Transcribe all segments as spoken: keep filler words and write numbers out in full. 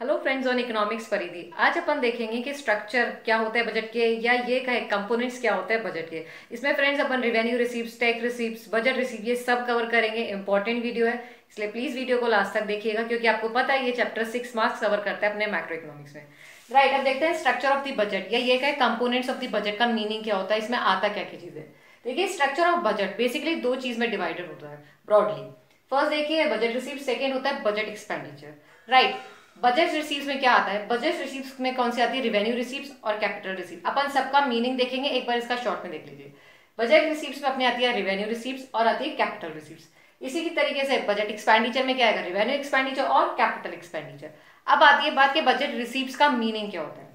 Hello friends on economics परिधि। आज अपन देखेंगे कि स्ट्रक्चर क्या होता है बजट के, या ये कहे कंपोनेंट्स क्या होते हैं बजट के। इसमें फ्रेंड्स अपन revenue receipts, tax receipts, budget receipt ये सब कवर करेंगे। इंपॉर्टेंट वीडियो है, इसलिए प्लीज़ वीडियो को लास्ट तक देखिएगा, क्योंकि आपको पता है ये चैप्टर सिक्स मार्क्स कवर करता है अपने मैक्रो इकोनॉमिक्स में। राइट, अब देखते हैं स्ट्रक्चर ऑफ द बजट, या ये कहे कंपोनेंट्स ऑफ द बजट का मीनिंग क्या होता है, इसमें आता क्या क्या चीज़ है। देखिए, स्ट्रक्चर ऑफ बजट बेसिकली दो चीज़ में डिवाइडेड होता है ब्रॉडली। फर्स्ट देखिए बजट रिसीप्ट, सेकेंड होता है budget expenditure. Right, budget receipts में क्या आता है, बजट रिसीप्स में कौन सी आती है, रिवेन्यू रिसीप्स और कैपिटल रिसीप्ट। अपन सबका मीनिंग देखेंगे, एक बार इसका शॉर्ट में देख लीजिए। बजट रिसीप्स में अपनी आती है रिवेन्यू रिसीप्स और आती है कैपिटल रिसीप्स। इसी की तरीके से बजट एक्सपेंडिचर में क्या आएगा, रिवेन्यू एक्सपेंडिचर और कैपिटल एक्सपेंडिचर। अब आती है बात के बजट रिसीप्स का मीनिंग क्या होता है।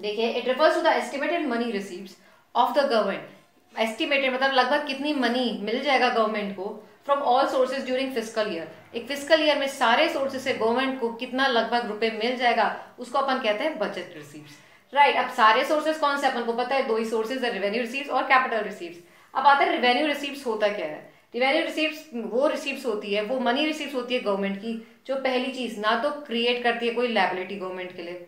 देखिए, it refers to the estimated money receipts of the government. Estimated मतलब लगभग कितनी मनी मिल जाएगा गवर्नमेंट को from all sources during fiscal year. एक फिस्कल ईयर में सारे सोर्सेज से गवर्नमेंट को कितना लगभग रुपए मिल जाएगा, उसको अपन कहते हैं बजट रिसीप्ट। राइट, अब सारे सोर्सेज कौन से अपन को पता है, दो ही सोर्सेज है, रिवेन्यू रिसीप्ट और कैपिटल रिसीप्ट। अब आता है रिवेन्यू रिसीप्ट होता क्या है। रिवेन्यू रिसीप्ट वो रिसीप्ट होती है, वो मनी रिसीप्ट होती है गवर्नमेंट की, जो पहली चीज ना तो क्रिएट करती है कोई लायबिलिटी गवर्नमेंट के लिए,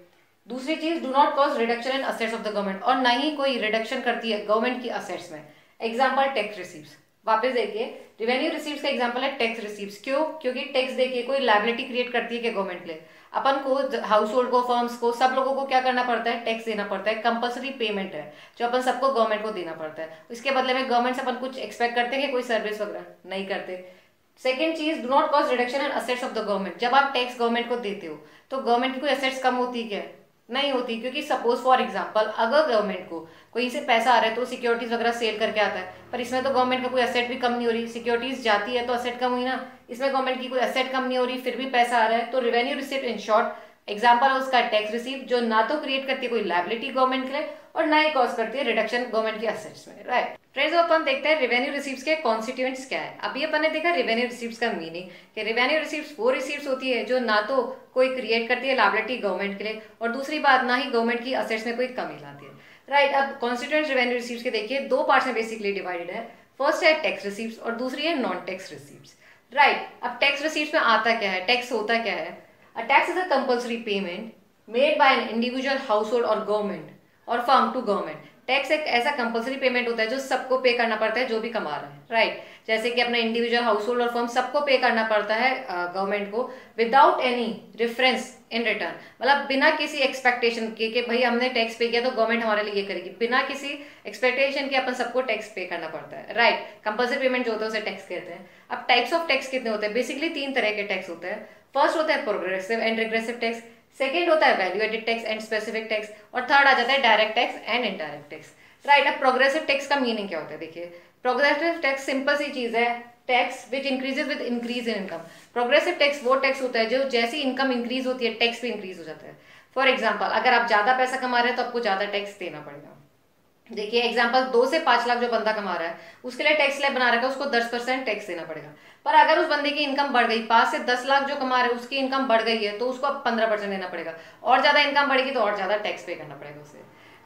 दूसरी चीज do not cause reduction in assets of the government, और ना ही कोई रिडक्शन करती है गवर्नमेंट की असेट्स में। Example tax receipt. वापस देखिए, रिवेन्यू रिसीप्स का एग्जांपल है टैक्स रिसीप्स। क्यों, क्योंकि टैक्स देखिए कोई लायबिलिटी क्रिएट करती है कि गवर्नमेंट ले, अपन को हाउस होल्ड को, फर्म्स को, सब लोगों को क्या करना पड़ता है, टैक्स देना पड़ता है। कंपलसरी पेमेंट है जो अपन सबको गवर्नमेंट को देना पड़ता है। इसके बदले में गवर्नमेंट से अपन कुछ एक्सपेक्ट करते हैं कि कोई सर्विस वगैरह नहीं करते। सेकेंड चीज, do not cause reduction in assets of the government. जब आप टैक्स गवर्नमेंट को देते हो तो गवर्नमेंट की कोई असेट्स कम होती क्या, नहीं होती। क्योंकि सपोज फॉर एग्जांपल अगर गवर्नमेंट को कहीं से पैसा आ रहा है तो सिक्योरिटीज वगैरह सेल करके आता है, पर इसमें तो गवर्नमेंट का कोई असेट भी कम नहीं हो रही। सिक्योरिटीज जाती है तो असेट कम हुई ना, इसमें गवर्नमेंट की कोई असेट कम नहीं हो रही, फिर भी पैसा आ रहा है। तो revenue receipt in short example है उसका टैक्स रिसीप्ट, जो ना तो क्रिएट करती है कोई लायबिलिटी गवर्नमेंट के लिए और ना ही कॉज करती है रिडक्शन गवर्नमेंट के असेट्स में। राइट फ्रेंड्स, अपन देखते हैं रिवेन्यू रिसीप्ट के कॉन्स्टिट्यूएंट्स क्या है। अभी अपन ने देखा रिवेन्यू रिसीप्ट का मीनिंग कि रिवेन्यू रिसीप्ट वो रिसीप्ट होती है जो ना तो कोई क्रिएट करती है लायबिलिटी गवर्नमेंट के लिए, और दूसरी बात ना ही गवर्नमेंट की असेट्स में कोई कमी लाती है। राइट, अब कॉन्स्टिट्यूएंट्स रिवेन्यू रिसीप्ट के देखिए दो पार्ट्स में बेसिकली डिवाइडेड है। फर्स्ट है टैक्स रिसीप्ट और दूसरी है नॉन टैक्स रिसीप्ट। राइट, अब टैक्स रिसीप्ट में आता क्या है, टैक्स होता क्या है। A tax is a compulsory payment made by an individual, household और गवर्नमेंट और फर्म टू गवर्नमेंट। टैक्स एक ऐसा कंपल्सरी पेमेंट होता है जो सबको पे करना पड़ता है जो भी कमा रहा है। Right right. जैसे कि अपना इंडिविजुअल, हाउस होल्ड और फर्म सबको पे करना पड़ता है गवर्नमेंट को without any reference in return. मतलब बिना किसी एक्सपेक्टेशन के कि भाई हमने टैक्स पे किया तो गवर्नमेंट हमारे लिए ये करेगी, बिना किसी एक्सपेक्टेशन के अपन सबको टैक्स पे करना पड़ता है। राइट, कंपल्सरी पेमेंट जो होता है उसे टैक्स कहते हैं। अब टाइप्स ऑफ टैक्स कितने होते हैं, बेसिकली तीन तरह के टैक्स होते हैं। फर्स्ट होता है progressive and regressive tax, second होता है value added tax and specific tax, और थर्ड आ जाता है direct tax and indirect tax. Right, अब प्रोग्रेसिव टैक्स का मीनिंग क्या होता है। देखिए, प्रोग्रेसिव टैक्स सिंपल सी चीज है, tax which increases with increase in income. Progressive tax वो टैक्स होता है जो जैसी इनकम इंक्रीज होती है टैक्स भी इंक्रीज हो जाता है। फॉर एग्जाम्पल, अगर आप ज्यादा पैसा कमा रहे हैं तो आपको ज्यादा टैक्स देना पड़ेगा। देखिए एग्जाम्पल, दो से पांच लाख जो बंदा कमा रहा है उसके लिए टैक्स स्लैब बना रखा है, उसको दस परसेंट टैक्स देना पड़ेगा। पर अगर उस बंदे की इनकम बढ़ गई, पांच से दस लाख जो कमा रहे हैं उसकी इनकम बढ़ गई है तो उसको अब पंद्रह परसेंट देना पड़ेगा, और ज्यादा इनकम बढ़ेगी तो और ज्यादा टैक्स पे करना पड़ेगा उसे।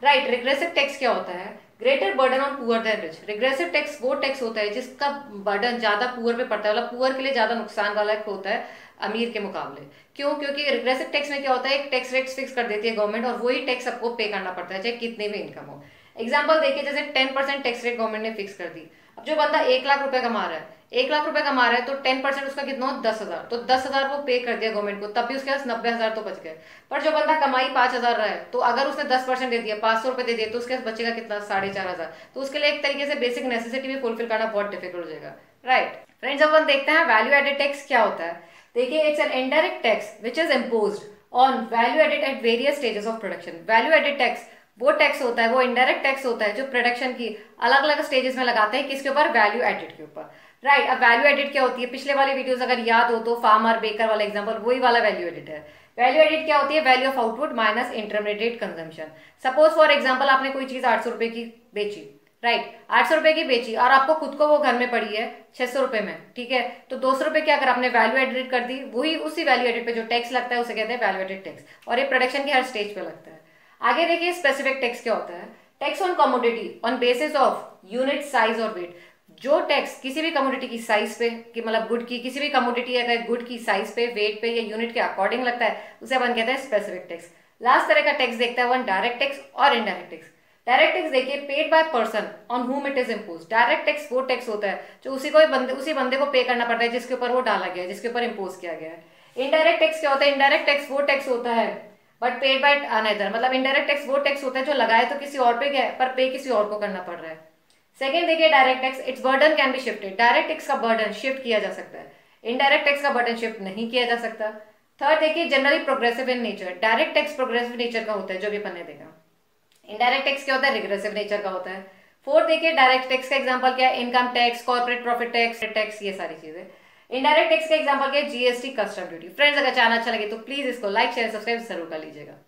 राइट, रिग्रेसिव टैक्स क्या होता है, greater burden on poor than rich. Regressive tax वो टैक्स होता है जिसका बर्डन ज्यादा पुअर पे पड़ता है, मतलब पुअर के लिए ज्यादा नुकसान वाला होता है अमीर के मुकाबले। क्यों, क्योंकि रिग्रेसिव टैक्स में क्या होता है, एक टैक्स रेट फिक्स कर देती है गवर्नमेंट और वही टैक्स सबको पे करना पड़ता है चाहे कितने भी इनकम हो। एग्जाम्पल देखिए, जैसे ten percent tax rate government ने फिक्स कर दी। अब जो बंदा एक लाख रुपए कमा रहा है, एक लाख रुपए कमा रहा है तो टेन परसेंट उसका कितना हो, दस हजार। तो दस हजार वो पे कर दिया गवर्नमेंट को, तब भी उसके पास नब्बे हजार तो बच गए। पर जो बंदा कमाई पांच हजार रहा है तो अगर उसने दस परसेंट दे दिया, पांच सौ रुपए दे दिए, तो उसके पास बचेगा कितना, साढ़े चार हजार। तो उसके लिए एक तरीके से बेसिक नेसेसिटी भी फुलफिल करना बहुत डिफिकल्ट हो जाएगा। राइट फ्रेंड्स, अब हम देखते हैं वैल्यू एडेड टैक्स क्या होता है। देखिए, it's an indirect tax which is imposed on value added at various stages of production. Value added tax वो टैक्स होता है, वो इनडायरेक्ट टैक्स होता है जो प्रोडक्शन की अलग अलग स्टेजेस में लगाते हैं, किसके ऊपर, वैल्यू एडेड के ऊपर। राइट, अब वैल्यू एडेड क्या होती है, पिछले वाले वीडियोस अगर याद हो तो फार्म और बेकर वाला एग्जांपल वही वाला वैल्यू एडेड है। वैल्यू एडेड क्या होती है, value of output minus intermediate consumption. Suppose for example, आपने कोई चीज आठ सौ रुपए की बेची। राइट, आठ सौ रुपए की बेची और आपको खुद को वो घर में पड़ी है छह सौ रुपए में, ठीक है, तो दो सौ रुपए की अगर आपने वैल्यू एडेड कर दी, वही उसी वैल्यू एडेड पे जो टैक्स लगता है उसे कहते हैं वैल्यू एडेड टैक्स, और ये प्रोडक्शन के हर स्टेज पे लगता है। आगे देखिए, स्पेसिफिक टैक्स क्या होता है, tax on commodity on basis of unit size और वेट। जो टैक्स किसी भी कमोडिटी की साइज पे, कि मतलब गुड की किसी भी कमोडिटी अगर गुड की साइज पे, वेट पे या यूनिट के अकॉर्डिंग लगता है उसे अपन कहते हैं स्पेसिफिक टैक्स। लास्ट तरह का टैक्स देखता है वन डायरेक्ट टैक्स और इनडायरेक्ट टैक्स। डायरेक्ट टैक्स देखिए paid by person on whom it is impose. Direct tax वो टैक्स होता है जो उसी को बंदे उसी बंदे को पे करना पड़ता है जिसके ऊपर वो डाला गया है, जिसके ऊपर इम्पोज किया गया है। इनडायरेक्ट टैक्स क्या होता है? इनडायरेक्ट टैक्स वो टैक्स होता है बट पेड बाय अनदर, मतलब इनडायरेक्ट टैक्स वो टैक्स होता है जो लगाए तो किसी और पे गया पर पे किसी और को करना पड़ रहा है। सेकेंड देखिए direct tax, it's burden can be shifted. Direct tax का बर्डन शिफ्ट किया जा सकता है, इनडायरेक्ट टैक्स का बर्डन शिफ्ट नहीं किया जा सकता। थर्ड देखिए generally progressive in nature. Direct tax progressive nature का होता है जो भी अपन ने देखा। इनडायरेक्ट टैक्स क्या होता है? रिग्रेसिव नेचर का होता है। फोर्थ देखिए डायरेक्ट टैक्स का एग्जांपल क्या है? Income tax, corporate profit tax, tax ये सारी चीजें। इनडायरेक्ट टैक्स का एग्जांपल क्या है? GST, custom duty. फ्रेंड्स अगर चैनल अच्छा लगे तो प्लीज इसको लाइक शेयर सब्सक्राइब जरूर कर लीजिएगा।